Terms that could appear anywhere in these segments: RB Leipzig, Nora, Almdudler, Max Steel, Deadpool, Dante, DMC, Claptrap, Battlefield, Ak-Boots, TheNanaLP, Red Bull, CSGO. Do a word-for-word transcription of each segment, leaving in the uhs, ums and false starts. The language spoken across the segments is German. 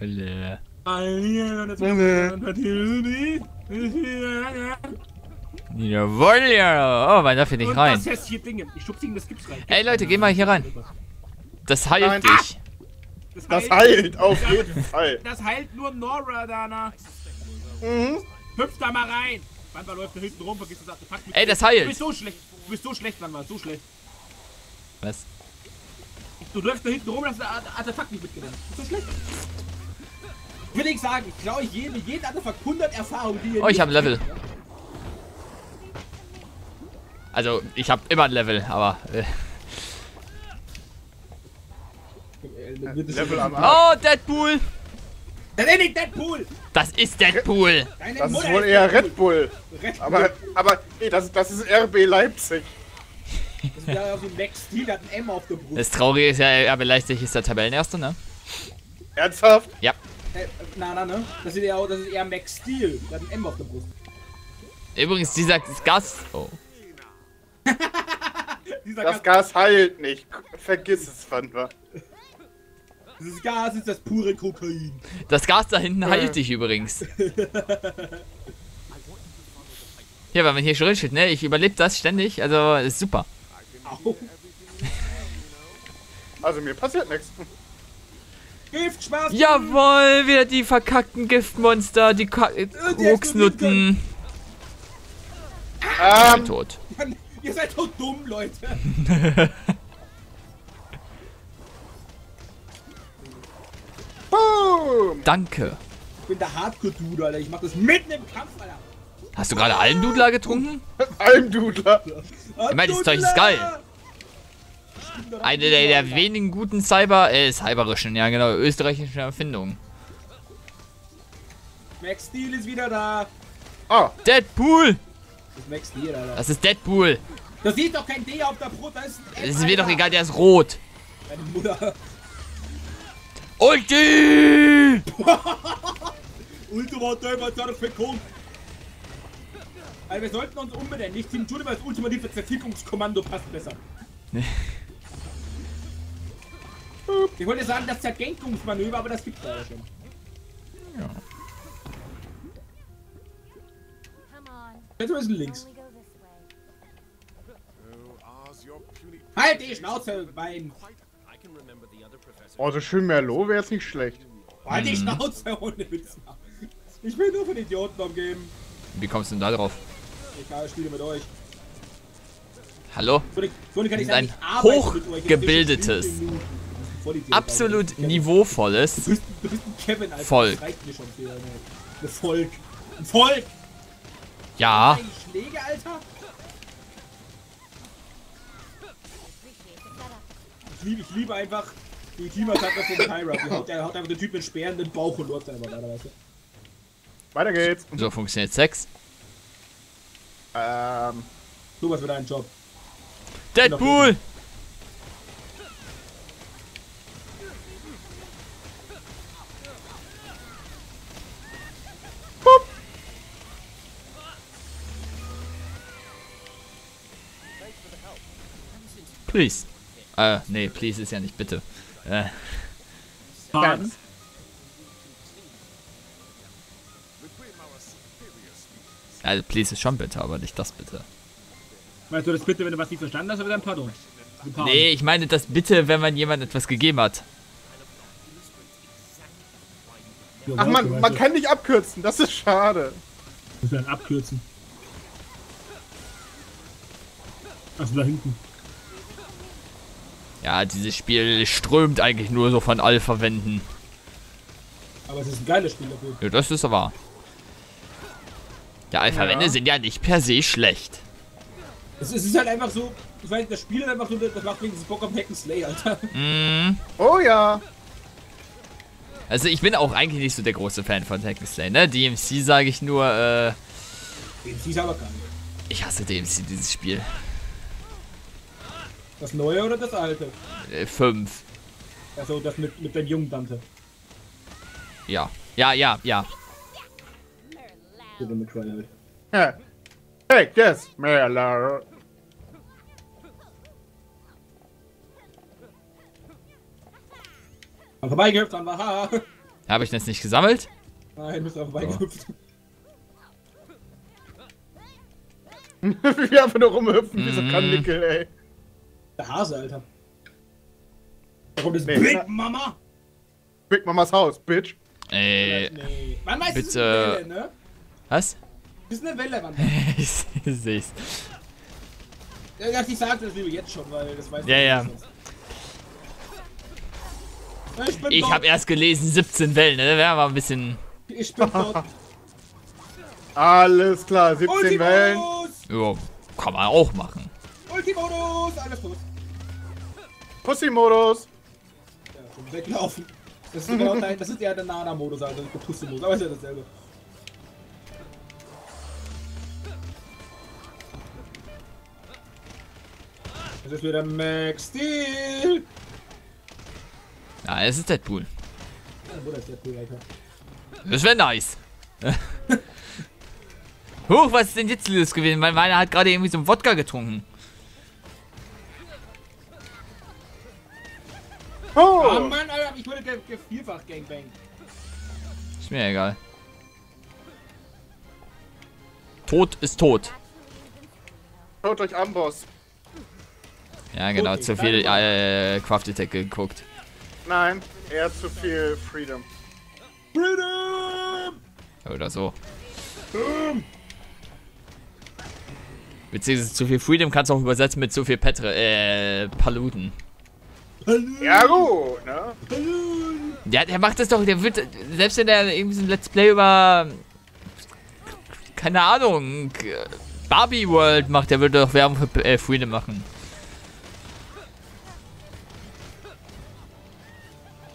Hölle. Jawohl, ja. Oh, man darf hier nicht rein. Ich schub's gegen das Gips rein. Ey Leute, geh mal hier rein. Das heilt Nein. dich. Das heilt, das heilt auf jeden Fall. Das heilt nur Nora danach. Mhm. Hüpf da mal rein. Wann läuft da hinten rum, vergiss das Artefakt. Ey, das heilt. Du bist so schlecht. Du bist so schlecht, Wann war so schlecht. Was? Du läufst da hinten rum, das Artefakt nicht mitgenommen. Du bist so schlecht. Will ich sagen, ich glaube, ich jeden, jeden Artefakt hundert Erfahrung, die ihr. Oh, ich hab ein Level. Also, ich hab immer ein Level, aber. Äh. Level am Arsch. Oh, Deadpool! Das ist nicht Deadpool! Das ist Deadpool! Deine das Mutter ist wohl eher ist Red Bull. Red Bull. Aber, aber, nee, das, das ist R B Leipzig. Das ist ja so ein Max Steel, hat ein M auf der Brust. Das Traurige ist ja, R B Leipzig ist der Tabellenerste, ne? Ernsthaft? Ja. Äh, na, na, ne? Das ist, eher, das ist eher Max Steel, der hat ein M auf der Brust. Übrigens, dieser Gas. Oh. dieser das Gas, Gas heilt nicht. Vergiss es, fand wir. Dieses Gas ist das pure Kokain. Das Gas da hinten heilt dich übrigens. Ja, weil man hier schon steht, ne? Ich überlebe das ständig, also ist super. Au. Also mir passiert nichts. Giftschwarz! Jawohl, wieder die verkackten Giftmonster, die Koksnutten. Ah, ähm. tot. Mann, ihr seid so dumm, Leute. Boom! Danke. Ich bin der Hardcore-Dude, Alter. Ich mach das mitten im Kampf, Alter. Hast du gerade Almdudler getrunken? Almdudler. Ich meine, das Zeug ist geil. Eine der, der wenigen guten Cyber... Äh, cyberischen, ja genau, österreichischen Erfindungen. Max Steel ist wieder da. Oh, Deadpool. Das ist Max Steel, Alter. Das ist Deadpool. Das sieht doch kein D auf der Brot, da ist ein M. Es ist mir doch egal, der ist rot. Meine Mutter... Ulti! Ultima Thema Zerfickung! Also wir sollten uns umbenennen, nicht Team Junior, weil das ultimative Zerfickungskommando passt besser. Ich wollte sagen, das Zergenkungsmanöver, aber das gibt's da ja schon. Ja. Jetzt müssen wir links. Halt die Schnauze, Bein! Oh, so schön Merlot wäre jetzt nicht schlecht. Halt die Schnauze, ohne Witz. Ich will nur von Idioten umgeben. Wie kommst du denn da drauf? Ich spiele mit euch. Hallo? So kann ich ein hochgebildetes, absolut niveauvolles du bist, du bist ein Kevin, Alter. Volk. Ein Volk. Ein Volk! Ja. Schläge, Alter? Ich liebe, ich liebe einfach die Klimakarte von Kyra. Die haut, der haut einfach den Typ mit Speeren in den Bauch und läuft einfach leider, weißt du? Weiter geht's. So funktioniert Sex. Ähm. Du, was für deinen Job. Deadpool! Please. Äh, nee, please ist ja nicht bitte. Äh. Ganz. Also, please ist schon bitte, aber nicht das bitte. Meinst du das bitte, wenn du was nicht verstanden hast, oder dann pardon? pardon? Nee, ich meine das bitte, wenn man jemand etwas gegeben hat. Ach man, man kann nicht abkürzen, das ist schade. Was ist denn abkürzen? Also da hinten. Ja, dieses Spiel strömt eigentlich nur so von Alpha-Wänden. Aber es ist ein geiles Spiel dafür. Ja, das ist wahr. Ja, Alpha-Wände ja. sind ja nicht per se schlecht. Es ist halt einfach so, ich weiß, das Spiel einfach nur, das macht wegen dieses Bock auf Hack'n'Slay, Alter. Mm. Oh ja. Also ich bin auch eigentlich nicht so der große Fan von Hack'n'Slay, ne? D M C sage ich nur, äh... D M C ist aber gar nicht. Ich hasse D M C, dieses Spiel. Das neue oder das alte? Äh, fünf. Also das mit, mit dem jungen Dante. Ja. Ja, ja, ja. Hey, take this, Merler. Vorbei, gehört an, haha. Habe ich das nicht gesammelt? Nein, bist auf den gehüpft. Wie wir einfach nur rumhüpfen, wie so ein Kanickel, ey. Der Hase, Alter. Da kommt das nee. Big Mama. Big Mamas Haus, Bitch. Ey. Nee. Wann weißt bitte. Du, ist eine Welle, ne? Was? Das ist eine Welle, Mann. Ich seh's. Ich sag das lieber jetzt schon, weil das weiß ich ja, nicht. Ja, ja. Ich, ich hab erst gelesen, siebzehn Wellen, ne? Wäre aber ein bisschen. Ich bin tot. Alles klar, siebzehn Ultimodus. Wellen. Jo, kann man auch machen. Ultimodus, alles tot. Pussy-Modus. Ja, schon weglaufen. Das ist, genau, das ist ja der Nana-Modus, also der Pussy-Modus, aber ist ja dasselbe. Das ist wieder Max Steel. Ja, es ist Deadpool. Ja, der Bruder ist Deadpool, Alter. Das wäre nice. Huch, was ist denn jetzt los gewesen? Weil meiner hat gerade irgendwie so einen Wodka getrunken. Oh, oh Mann, Alter, ich wurde gevierfacht Gangbang. Ist mir egal. Tod ist tot. Schaut euch an, Boss. Ja, genau, okay, zu viel äh, Craft Attack geguckt. Nein, eher zu viel Freedom. Freedom! Oder so. Um. Beziehungsweise zu viel Freedom kannst du auch übersetzen mit zu viel Petre, äh, Paluten. Paluten. Ja gut, ne? Paluten. Ja, der macht das doch, der wird, selbst wenn er irgendwie so ein Let's Play über, keine Ahnung, Barbie World macht, der würde doch Werbung für äh, Freedom machen.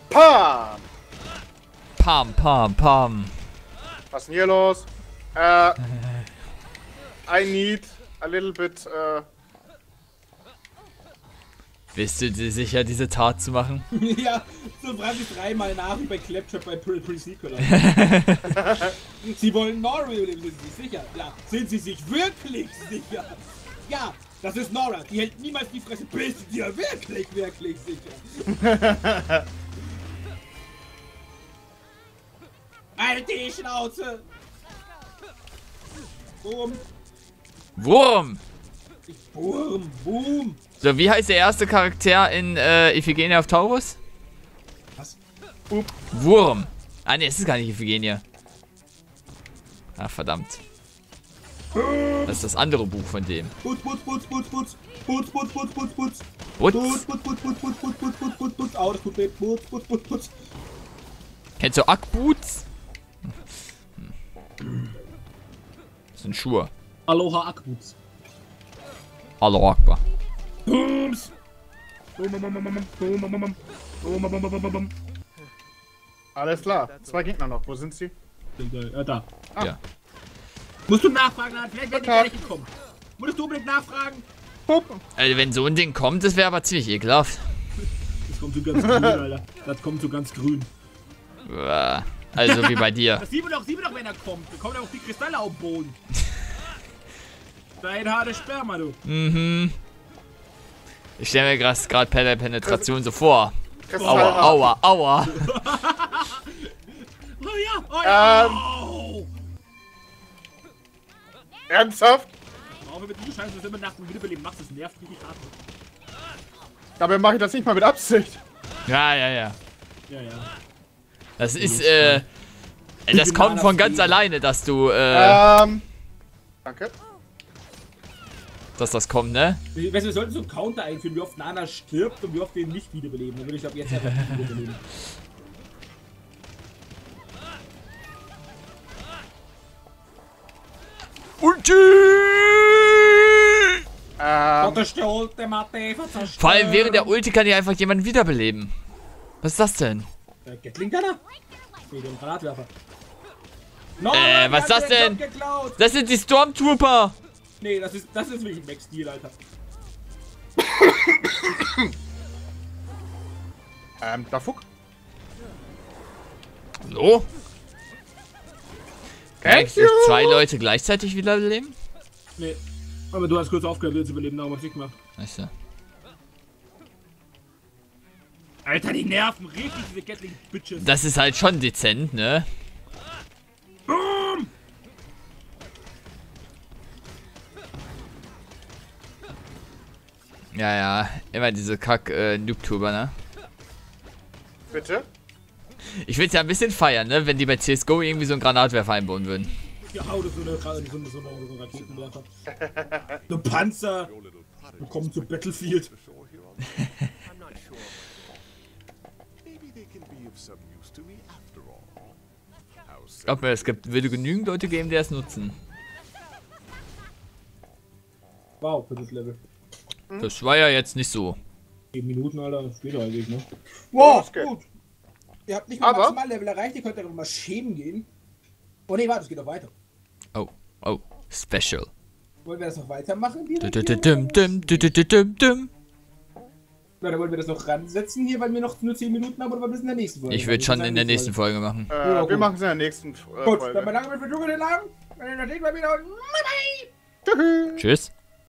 Pam! Pam, pam, pam. Was ist denn hier los? Äh, I need a little bit, äh... Bist du dir sicher, diese Tat zu machen? Ja, so frage ich dreimal nach wie bei Claptrap bei Pre-Sequel. Sie wollen Nora überleben, sind Sie sicher? Ja, sind Sie sich wirklich sicher? Ja, das ist Nora, die hält niemals die Fresse. Bist du dir wirklich, wirklich sicher? Alter, die Schnauze! Wurm! Wurm! Wurm, Wurm! So, wie heißt der erste Charakter in äh, Iphigenia auf Taurus? Was? Up. Wurm! Ah, ne, es ist gar nicht Iphigenia. Ach, verdammt. Das ist das andere Buch von dem. Putz, putz, putz, putz, putz, putz, putz, putz, putz, putz, putz, putz, putz, putz, putz, putz, putz, putz, putz, putz, au, das tut weh, putz, putz, putz, putz. Kennst du Ak-Boots? Das sind Schuhe. Aloha Ak-Boots. Hallo Akbar. Booms! Alles klar, zwei Gegner noch. Wo sind sie? Äh, da. Ah. Ja. Musst du nachfragen, vielleicht werden die gar nicht gekommen. Würdest du unbedingt nachfragen? Pup. Also wenn so ein Ding kommt, das wäre aber ziemlich ekelhaft. Das kommt so ganz grün, Alter. Das kommt so ganz grün. Also wie bei dir. Das sieht man doch, sieht man doch, wenn er kommt. Da kommen doch die Kristalle auf den Boden. Dein harte Sperma, du. Mhm. Ich stelle mir gerade per der Penetration so vor. Aua, aua, aua. Oh ja, oh ja. Ähm. Oh. Ernsthaft? Warum wir mit diesem Scheiß immer nach dem Wiederbeleben machst, das nervt mich ab. Dabei mache ich das nicht mal mit Absicht. Ja, ja, ja. Ja, ja. Das ist, äh, das kommt von ganz alleine, dass du, äh... Ähm, danke. Dass das kommt, ne? Weißt du, wir sollten so einen Counter einführen, wie oft Nana stirbt und wie oft wir ihn nicht wiederbeleben. Dann würde ich ab jetzt einfach nicht wiederbeleben. Ulti! Ähm... Vor allem während der Ulti kann ich einfach jemanden wiederbeleben. Was ist das denn? Gatling Gunner? Nee, den Granatwerfer. No, äh, was ist das denn? Das sind die Stormtrooper! Nee, das ist das ist wirklich Max Steel, Alter. ähm, da fuck. Hallo? Kannst du zwei Leute gleichzeitig wiederbeleben? Nee. Aber du hast kurz aufgehört, wieder zu überleben, darum hab ich nicht gemacht. Weißt du. Alter, die nerven richtig, diese Gatling-Bitches. Das ist halt schon dezent, ne? Boom! Ja, ja, immer diese Kack-Noob-Tuber, ne? Bitte? Ich würde es ja ein bisschen feiern, ne? Wenn die bei C S G O irgendwie so einen Granatwerfer einbauen würden. Ja, oder so eine, so eine, so eine, so eine Raketenwerfer. So ein Panzer. Wir kommen zu Battlefield. Glaub mir, es gibt, würde genügend Leute geben, die es nutzen. Wow, für das Level. Das war ja jetzt nicht so. Sieben Minuten, Alter, das geht eigentlich, ne? Wow, gut. Ihr habt nicht mal maximal Level erreicht, ihr könnt ja noch mal schämen gehen. Oh ne, warte, es geht noch weiter. Oh, oh, special. Wollen wir das noch weitermachen? Dum, dum, dum, dum, dum, dum. Na, dann wollen wir das noch ransetzen hier, weil wir noch nur zehn Minuten haben, oder wollen wir das in der nächsten Folge? Ich würde schon in der nächsten Folge machen. Äh, ja, wir machen es in der nächsten Folge. Gut, dann bedanken wir uns für den Dschungel, den Laden. Tschüss.